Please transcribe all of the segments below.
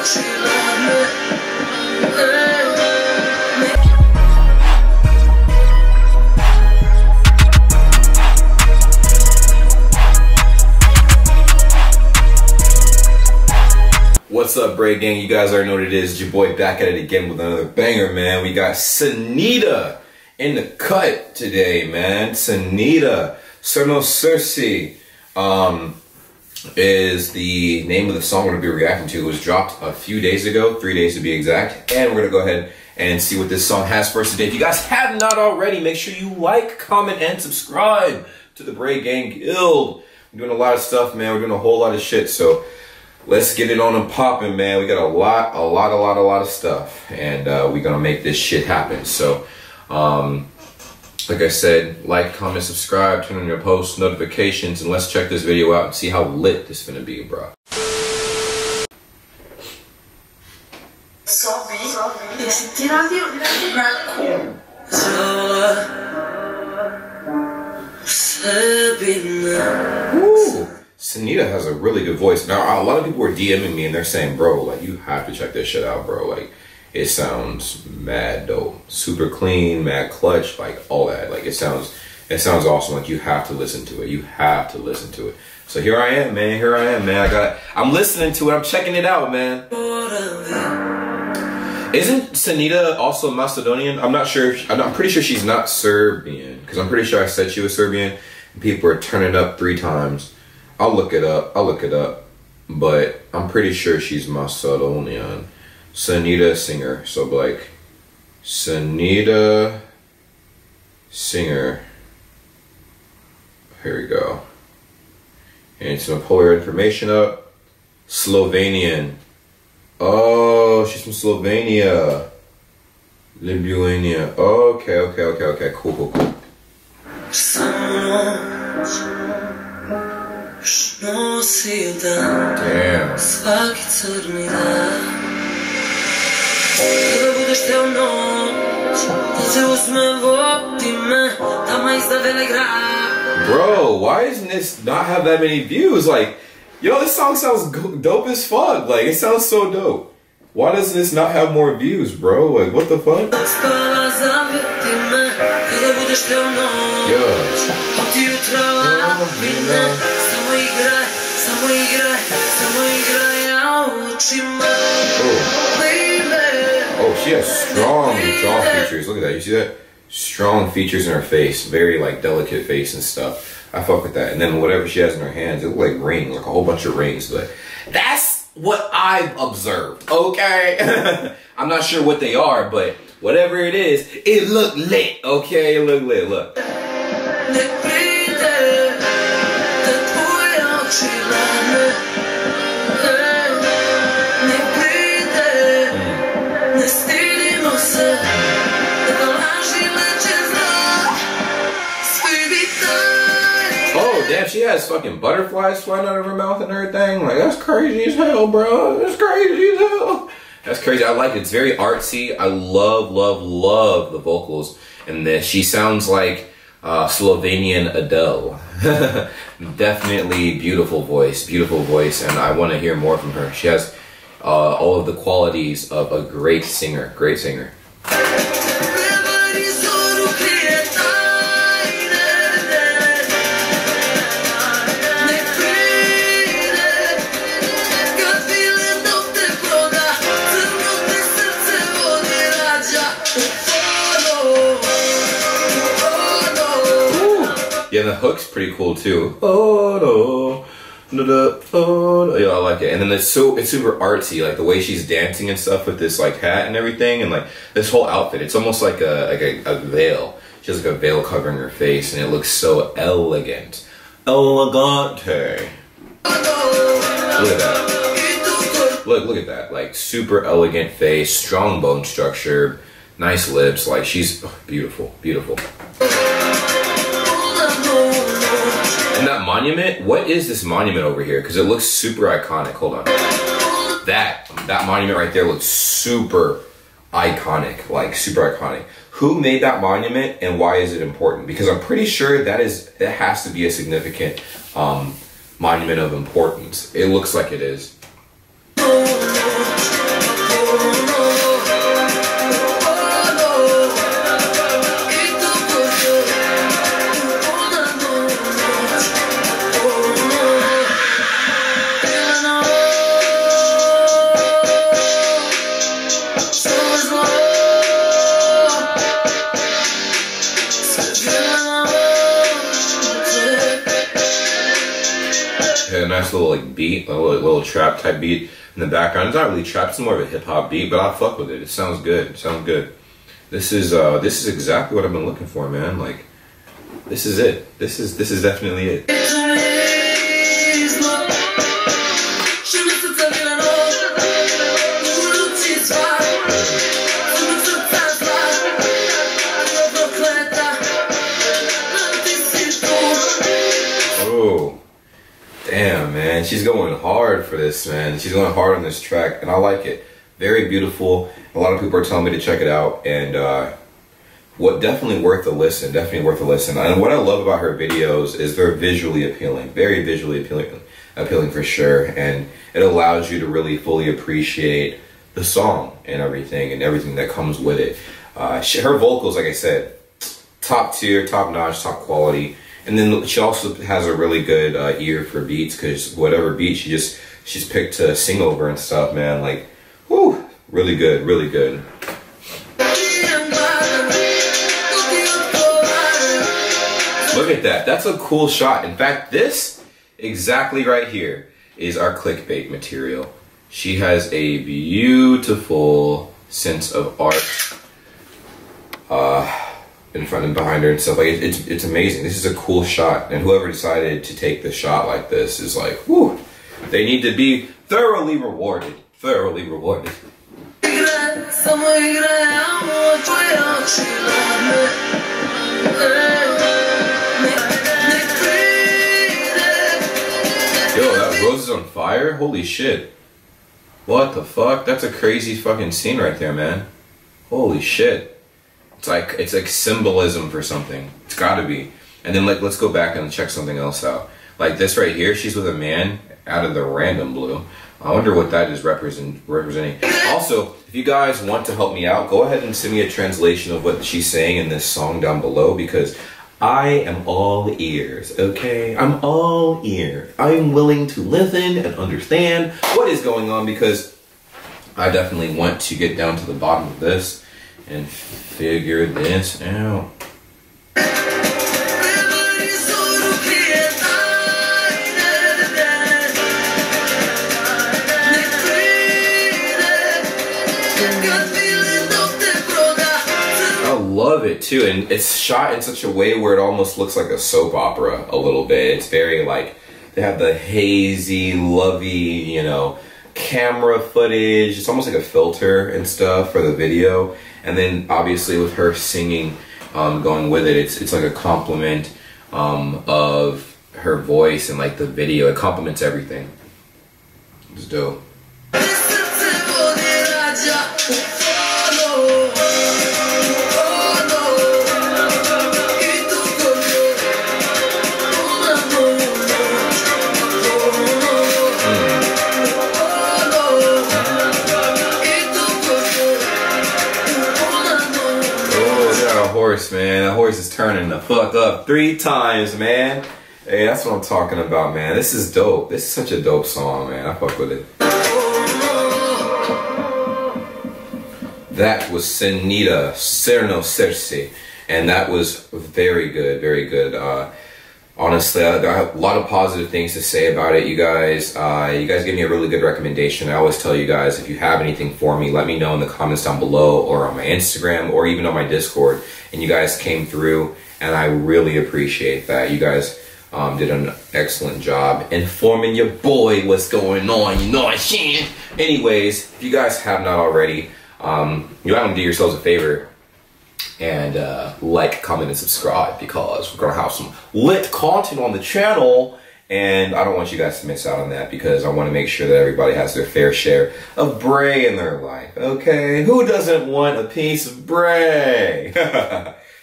What's up, Bray Gang? You guys already know what it is. It's your boy back at it again with another banger, man. We got Senidah in the cut today, man. Senidah, Crno Srce, is the name of the song we're going to be reacting to. It was dropped a few days ago, 3 days to be exact, and we're going to go ahead and see what this song has for us today. If you guys have not already, make sure you like, comment, and subscribe to the BRAYGANG Guild. We're doing a lot of stuff, man. We're doing a whole lot of shit, so let's get it on and popping, man. We got a lot of stuff, and we're going to make this shit happen. So, like I said, like, comment, subscribe, turn on your post notifications, and let's check this video out and see how lit this is gonna be, bro. Ooh, Senidah has a really good voice. Now, a lot of people were DMing me and they're saying, bro, like, you have to check this shit out, bro. Like, it sounds mad dope, super clean, mad clutch, like all that. Like it sounds awesome. Like you have to listen to it. You have to listen to it. So here I am, man. Here I am, man. I'm listening to it. I'm checking it out, man. Isn't Senidah also Macedonian? I'm not sure. I'm pretty sure she's not Serbian, because I'm pretty sure I said she was Serbian. And people are turning up 3 times. I'll look it up. But I'm pretty sure she's Macedonian. Senidah singer, so like Senidah singer, here we go, and some polar information up. Slovenian, oh, she's from Slovenia, Lithuania, oh, okay, cool. Damn. Bro, why doesn't this not have that many views? Like, yo, this song sounds dope as fuck. Like, it sounds so dope. Why doesn't this not have more views, bro? Like, what the fuck? Yo. Oh, she has strong features. Look at that. You see that? Strong features in her face. Very, like, delicate face and stuff. I fuck with that. And then whatever she has in her hands, it look like rings, like a whole bunch of rings. But that's what I've observed, okay? I'm not sure what they are, but whatever it is, it look lit, okay? It look lit, look. Damn, she has fucking butterflies flying out of her mouth and everything. Like, that's crazy as hell, bro. That's crazy as hell. That's crazy. I like it. It's very artsy. I love the vocals. And then she sounds like Slovenian Adele. Definitely beautiful voice. Beautiful voice. And I want to hear more from her. She has all of the qualities of a great singer. Great singer. Yeah, the hook's pretty cool too. Oh no, yeah, I like it. And then it's super artsy, like the way she's dancing and stuff with this like hat and everything, and like this whole outfit. It's almost like a veil. She has like a veil covering her face, and it looks so elegant, elegante. Look at that. Look at that. Like super elegant face, strong bone structure, nice lips. Like she's beautiful. And that monument, what is this monument over here? Because it looks super iconic. Hold on. That monument right there looks super iconic. Like, super iconic. Who made that monument and why is it important? Because I'm pretty sure that has to be a significant monument of importance. It looks like it is. nice little like beat, a little trap type beat in the background. It's not really trap, it's more of a hip hop beat, but I fuck with it. It sounds good. It sounds good. This is exactly what I've been looking for, man. Like, this is it. This is definitely it. Oh, damn, man. She's going hard for this, man. She's going hard on this track, and I like it. Very beautiful. A lot of people are telling me to check it out, and what definitely worth a listen, definitely worth a listen. And what I love about her videos is they're visually appealing, very visually appealing for sure. And it allows you to really fully appreciate the song and everything that comes with it. Her vocals, like I said, top tier, top notch, top quality. And then she also has a really good ear for beats, because whatever beat she's picked to sing over and stuff, man, like, whew, really good, really good. Look at that. That's a cool shot. In fact, this exactly right here is our clickbait material. She has a beautiful sense of art in front and behind her and stuff. Like, it's amazing. This is a cool shot, and whoever decided to take the shot like this is like, whew, they need to be thoroughly rewarded. Thoroughly rewarded. Yo, that rose is on fire? Holy shit. What the fuck? That's a crazy fucking scene right there, man. Holy shit. It's like symbolism for something. It's gotta be. And then, like, let's go back and check something else out. Like this right here, she's with a man out of the random blue. I wonder what that is representing. Also, if you guys want to help me out, go ahead and send me a translation of what she's saying in this song down below, because I am all ears, okay? I'm all ears. I'm willing to listen and understand what is going on, because I definitely want to get down to the bottom of this and figure this out. Love it too, and it's shot in such a way where it almost looks like a soap opera a little bit. It's very like, they have the hazy, lovey, you know, camera footage. It's almost like a filter and stuff for the video, and then obviously with her singing going with it, it's like a compliment of her voice and like the video. It complements everything. It's dope. Man, that horse is turning the fuck up 3 times, man. Hey, that's what I'm talking about, man. This is dope. This is such a dope song, man. I fuck with it. That was Senidah, Crno Srce, and that was very good, very good. Honestly, I have a lot of positive things to say about it, you guys. You guys gave me a really good recommendation. I always tell you guys, if you have anything for me, let me know in the comments down below or on my Instagram or even on my Discord. And you guys came through, and I really appreciate that. You guys did an excellent job informing your boy what's going on, you know what I'm saying? Anyways, if you guys have not already, you gotta do yourselves a favor and like, comment, and subscribe, because we're gonna have some lit content on the channel, and I don't want you guys to miss out on that, because I want to make sure that everybody has their fair share of Bray in their life, okay? Who doesn't want a piece of Bray?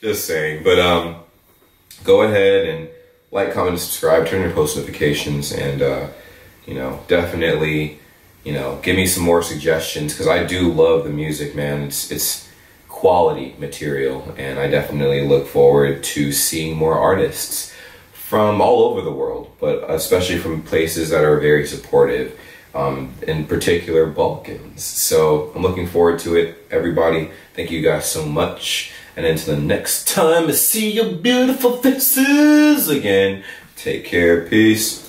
Just saying. But go ahead and like, comment, and subscribe, turn your post notifications, and you know, definitely, you know, give me some more suggestions, because I do love the music, man. It's quality material, and I definitely look forward to seeing more artists from all over the world, but especially from places that are very supportive, in particular Balkans. So I'm looking forward to it, everybody. Thank you guys so much, and until the next time I see your beautiful faces again, take care, peace.